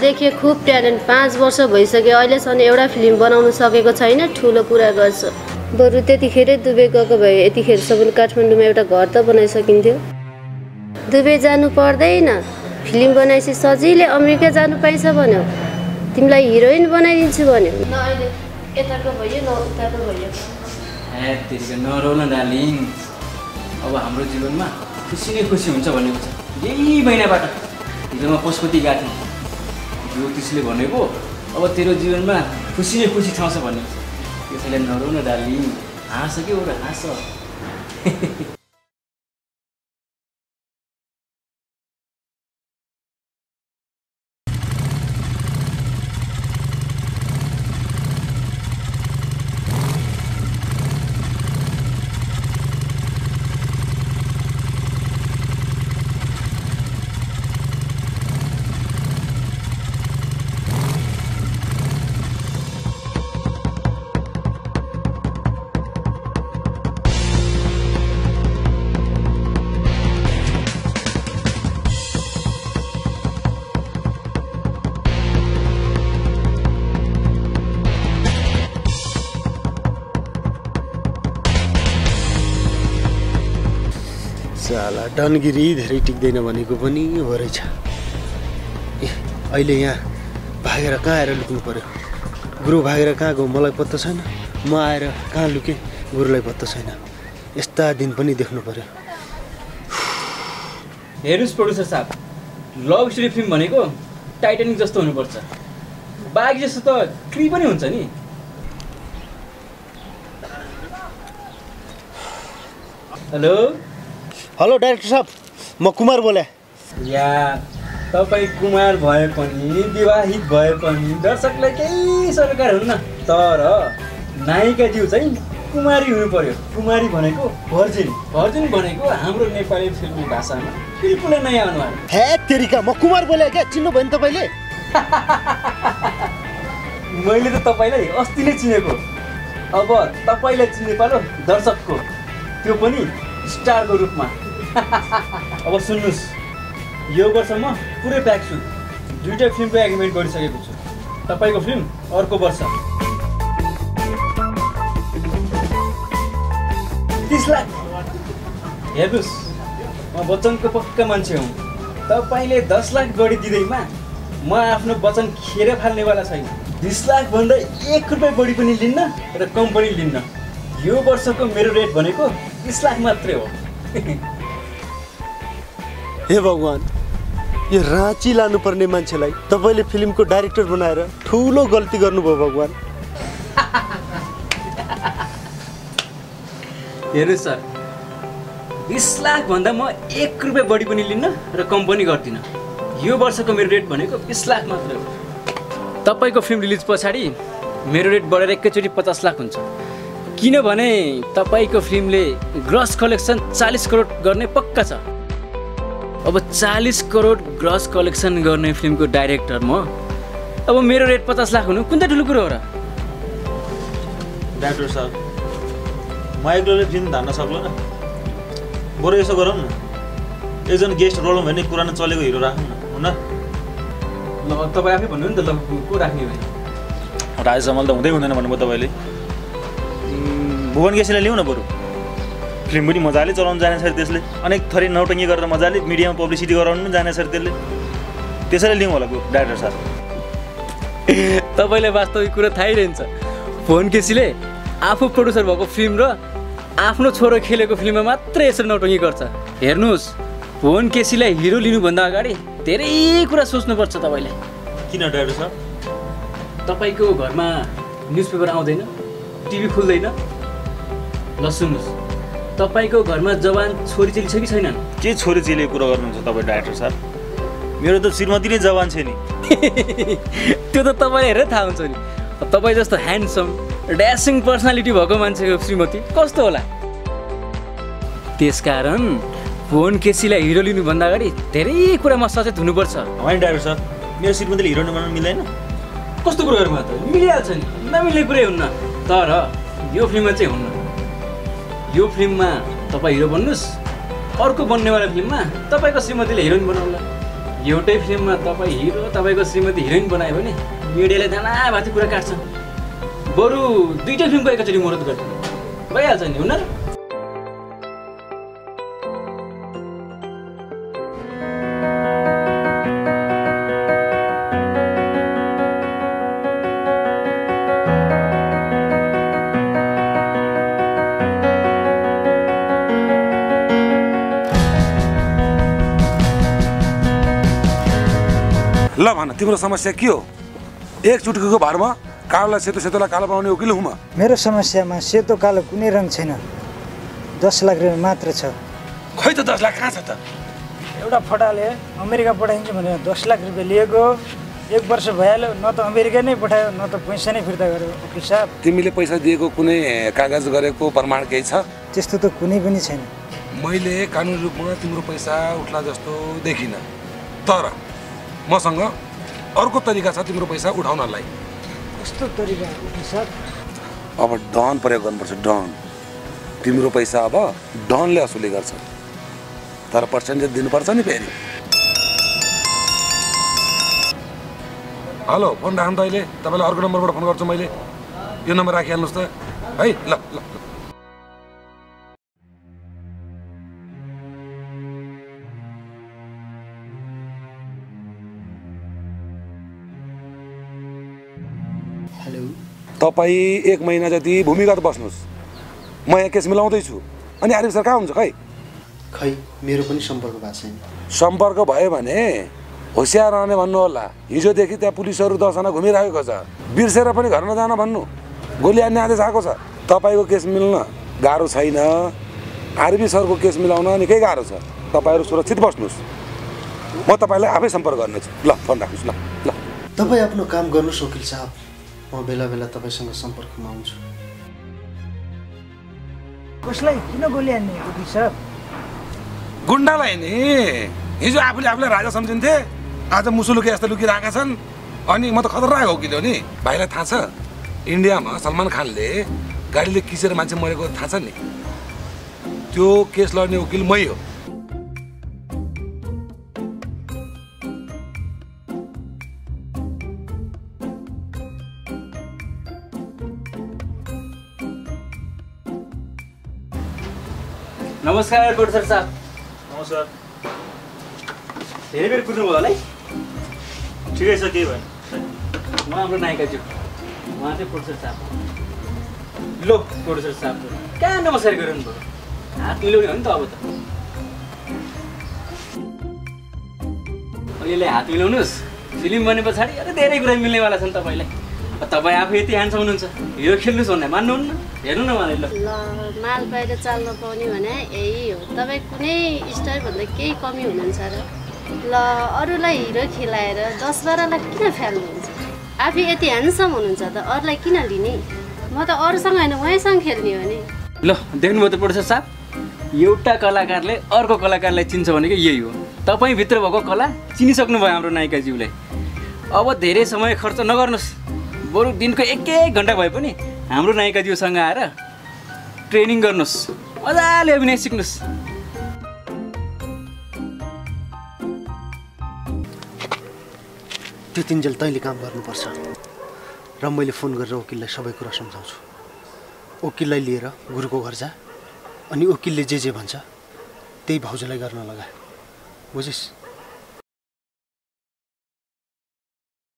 देखिए खूब ट्यालेन्ट 5 वर्ष भइसक्यो अहिलेसम्म एउटा फिल्म बनाउन सकेको छैन। ठूलो कुरा गर्छ। बरु त्यतिखेरै दुबई गएको भए यतिखेरसम्म काठमाडौँमा एउटा घर त बनाइसकिन्थ्यो। दुबई जानु पर्दैन, फिल्म बनाएपछि सजिलै अमेरिका जानु पाइन्छ भन्यो। तिमीलाई हिरोइन बनाइदिन्छु भन्यो। न अहिले यताको भयो न उताको भयो। ए त्यसै नरो न डार्लिङ, अब हाम्रो जीवनमा खुसी नै खुसी हुन्छ भनेको छ। यही महिनाबाट हिजो म पशुपति गएको थिएँ, ज्योतिषले भनेको अब तेरो जीवनमा खुसी नै खुसी ठाउँ छ भनेको छ। त्यसैले नरो न डार्लिङ, हाँस के हो र हाँस। डनगिरी धेरै टिक्दैन भनेको पनि हो रहेछ। अहिले यहाँ भागेर कहाँ आएर लुक्नु पर्यो। गुरु भागेर कहाँ गयो मलाई पत्ता छैन, म आएर कहाँ लुकेँ गुरुलाई पत्ता छैन। यस्ता दिन पनि देख्नु पर्यो। हेर्नुहोस् प्रोड्युसर साहब, लभ स्टोरी फिल्म भनेको टाइटानिक जस्तो हुनुपर्छ। बाघ जस्तो त क्री पनि हुन्छ नि। हेलो हेलो डाइरेक्टर साहब, म कुमार बोले। या तपाईँ कुमार भए पनि विवाहित भए पनि दर्शकलाई केही सरकार हुन्न, तर नायिका ज्यू चाहिँ कुमारी हुनु पर्यो। कुमारी भनेको भर्जिन, भर्जिन भनेको हाम्रो नेपाली फिल्मी भाषामा बिल्कुलै नयाँ अनुहार। हे तेरिका, म कुमार बोले क्या, चिन्नु भयो नि तपाईँले? मैले त तपाईँलाई अस्ति नै चिनेको। अब तपाईँलाई चिन्ने पालो दर्शकको, त्यो पनि स्टारको रूपमा। अब सुन्नुहोस्, यो वर्ष म पुरै प्याक छु। 2टा फिल्मको एग्रिमेन्ट गरिसकेको छु। तपाईँको फिल्म अर्को वर्ष 30 लाख। हेर्नुहोस्, म वचनको पक्का मान्छे हुँ। तपाईँले 10 लाख गरिदिँदैमा म आफ्नो वचन खेर फाल्नेवाला छैन। 20 लाखभन्दा 1 रुपियाँ बढी पनि लिन्न र कम पनि लिन्न। यो वर्षको मेरो रेट भनेको 20 लाख मात्रै हो। हे भगवान्, यो राँची लानुपर्ने मान्छेलाई तपाईँले फिल्मको डाइरेक्टर बनाएर ठुलो गल्ती गर्नुभयो भगवान्। हेर्नुहोस् सर, 20 लाखभन्दा म 1 रुपियाँ बढी पनि लिन्न र कम पनि गर्दिनँ। यो वर्षको मेरो रेट भनेको 20 लाख मात्रै हो। तपाईँको फिल्म रिलिज पछाडि मेरो रेट बढेर एकैचोटि 50 लाख हुन्छ, किनभने तपाईँको फिल्मले ग्रस कलेक्सन 40 करोड गर्ने पक्का छ। अब 40 करोड ग्रस कलेक्सन गर्ने फिल्मको डाइरेक्टर म, अब मेरो रेट 50 लाख हुनु कुन त ठुलो कुरो हो र? डाइरेक्टर साहब, म एक्लोले फिल्म धान्न सक्दैन। बरु यसो गरौँ न, एकजना गेस्ट रोलौँ भने पुरानो चलेको हिरो राखौँ न। ल तपाईँ आफै भन्नु नि त, ल को राख्ने भयो? राजेश जमाल त हुँदै हुँदैन भन्नुभयो तपाईँले। भुवन केसीलाई ल्याउन बरु, फिल्म पनि मजाले चलाउनु जानेछ अरे त्यसले। अनेक थरी नौटङ्गी गरेर मजाले मिडियामा पब्लिसिटी गराउनु पनि जानेछ अरे त्यसले। त्यसैले लिउँ होला डाइरेक्टर साहब। तपाईँलाई वास्तविक कुरा थाहै रहन्छ, भुवन केसीले आफू प्रड्युसर भएको फिल्म र आफ्नो छोरो खेलेको फिल्ममा मात्रै यसरी नौटङ्गी गर्छ। हेर्नुहोस्, भुवन केसीलाई हिरो लिनुभन्दा अगाडि धेरै कुरा सोच्नुपर्छ तपाईँले। किन डाइरेक्टर साहब? तपाईँको घरमा न्युज पेपर आउँदैन, टिभी खुल्दैन? ल सुन्नुहोस्, तपाईँको घरमा जवान छोरी चेली छ कि छैनन्? के छोरी चेलीको कुरा गर्नुहुन्छ तपाईँ डाइरेक्टर साहब? मेरो त श्रीमती नै जवान छ नि। त्यो त तपाईँले हेरेर थाहा हुन्छ नि। तपाईँ जस्तो ह्यान्डसम ड्यासिङ पर्सनालिटी भएको मान्छेको श्रीमती कस्तो होला? त्यसकारण भुवन केसीलाई हिरो लिनुभन्दा अगाडि धेरै कुरामा सचेत हुनुपर्छ। होइन डाइरेक्टर साहब, मेरो श्रीमतीले हिरो लिनु मिल्दैन। कस्तो कुरो गर्नु? मिलिहाल्छ नि, नमिल्ने कुरै हुन्न, तर यो फिल्ममा चाहिँ हुन्न। यो फिल्ममा तपाईँ हिरो बन्नुहोस्, अर्को बन्नेवाला फिल्ममा तपाईँको श्रीमतीले हिरोइन बनाउला। एउटै फिल्ममा तपाईं हिरो तपाईको श्रीमती हिरोइन बनायो भने मिडियाले थाना भाती कुरा काट्छ। बरु दुईटै फिल्मको एकैचोटी मुहूर्त गर्छ भइहाल्छ नि हुन र। ल भन तिम्रो समस्या के हो? एक चुटकीको भारमा कालोलाई सेतो सेतोलाई कालो बनाउने वकिल हुँ म। मेरो समस्यामा सेतो कालो कुनै रङ छैन, 10 लाख रुपैयाँ मात्र छ। खै त 10 लाख कहाँ छ त? एउटा फटाले अमेरिका पठाइन्छ भनेर 10 लाख रुपैयाँ लिएको, 1 वर्ष भइहाल्यो, न त अमेरिका नै पठायो न त पैसा नै फिर्ता गर्यो। वकिल साहब तिमीले पैसा दिएको कुनै कागज गरेको प्रमाण केही छ? त्यस्तो त कुनै पनि छैन। मैले कानुनी रूपमा तिम्रो पैसा उठ्ला जस्तो देखिनँ, तर मसँग अर्को तरिका छ तिम्रो पैसा उठाउनलाई। कस्तो तरिका सर? अब डन प्रयोग गर्नुपर्छ। डन तिम्रो पैसा अब डनले असुली गर्छ, तर पर्सेन्टेज दिनुपर्छ नि फेरि। हेलो फोन राख्नु त, अहिले तपाईँलाई अर्को नम्बरबाट फोन गर्छु मैले, यो नम्बर राखिहाल्नुहोस् त है। ल ल तपाईं 1 महिना जति भूमिगत बस्नुहोस्, म यहाँ केस मिलाउँदैछु। अनि आरिफ सर कहाँ हुन्छ? खै खै मेरो पनि सम्पर्क भएको छैन। सम्पर्क भयो भने होसियार रहने भन्नु होला। हिजोदेखि त्यहाँ पुलिसहरू 10जना घुमिरहेको छ, बिर्सेर पनि घर नजान भन्नु, गोली हान्ने आदेश आएको छ। तपाईँको केस मिल्न गाह्रो छैन, आरिफ सरको केस मिलाउन निकै गाह्रो छ। तपाईँहरू सुरक्षित बस्नुहोस्, म तपाईँलाई आफै सम्पर्क गर्नेछु। ल फोन राख्नुहोस्। ल ल तपाईँ आफ्नो काम गर्नुहोस् वकिल साहब, म बेला बेला तपाईसँग सम्पर्कमा आउँछु। कसलाई किन गोली हान्ने वकिल साहब? गुण्डालाई नि। हिजो आफूले आफूलाई राजा सम्झिन्थे, आज मुसुलुके जस्तो लुकिरहेका छन्। अनि म त खतरनाक वकिल हो नि। भाइलाई थाहा छ इन्डियामा सलमान खानले गाडीले किसेर मान्छे मरेको थाहा छ नि? त्यो केस लड्ने वकिल मै हो। नमस्कार कोट सर साहब। नमस्कार। धेरै बेर कुर्नुभयो होला है? ठिकै छ, के भयो? म हाम्रो नायिका ज्यू, उहाँ चाहिँ कोट सर साहब। लो कोट सर साहब कहाँ नमस्कार गरिरहनु भयो? हात मिलाउने हो नि त अब त। यसले हात मिलाउनुहोस्, फिल्म बने पछाडि अरे धेरै कुरा मिल्नेवाला छन् तपाईँलाई। तपाईँ आफै यति ह्यान्डसम हुनुहुन्छ, हिरो खेल्नुहोस् भन्ने मान्नुहुन्न? हेर्नु न उहाँले। ल माल बाहिर चाल्न पाउने भने यही हो। तपाईँ कुनै स्टारभन्दा केही कमी हुनुहुन्छ र? ल अरूलाई हिरो खेलाएर 10-12 लाख किन फ्याल्नुहुन्छ? आफै यति ह्यान्डसम हुनुहुन्छ त अरूलाई किन लिने? म त अरूसँग होइन उहाँसँग खेल्ने हो नि। ल देख्नुभयो त प्रोड्युसर साहब, एउटा कलाकारले अर्को कलाकारलाई चिन्छ भनेको यही हो। तपाईँभित्र भएको कला चिनिसक्नुभयो हाम्रो नायिकाज्यूलाई। अब धेरै समय खर्च नगर्नुहोस्, बरु दिनको 1-1 घण्टा भए पनि हाम्रो नायिकाज्यूसँग आएर ट्रेनिङ गर्नुहोस्, मजाले अभिनय सिक्नुहोस्। त्यो तिन्जेल तैँले काम गर्नुपर्छ र मैले फोन गरेर वकिललाई सबै कुरा सम्झाउँछु। वकिललाई लिएर गुरुको घर जा, अनि वकिलले जे जे भन्छ त्यही भाउजूलाई गर्न लगा, बुझिस्?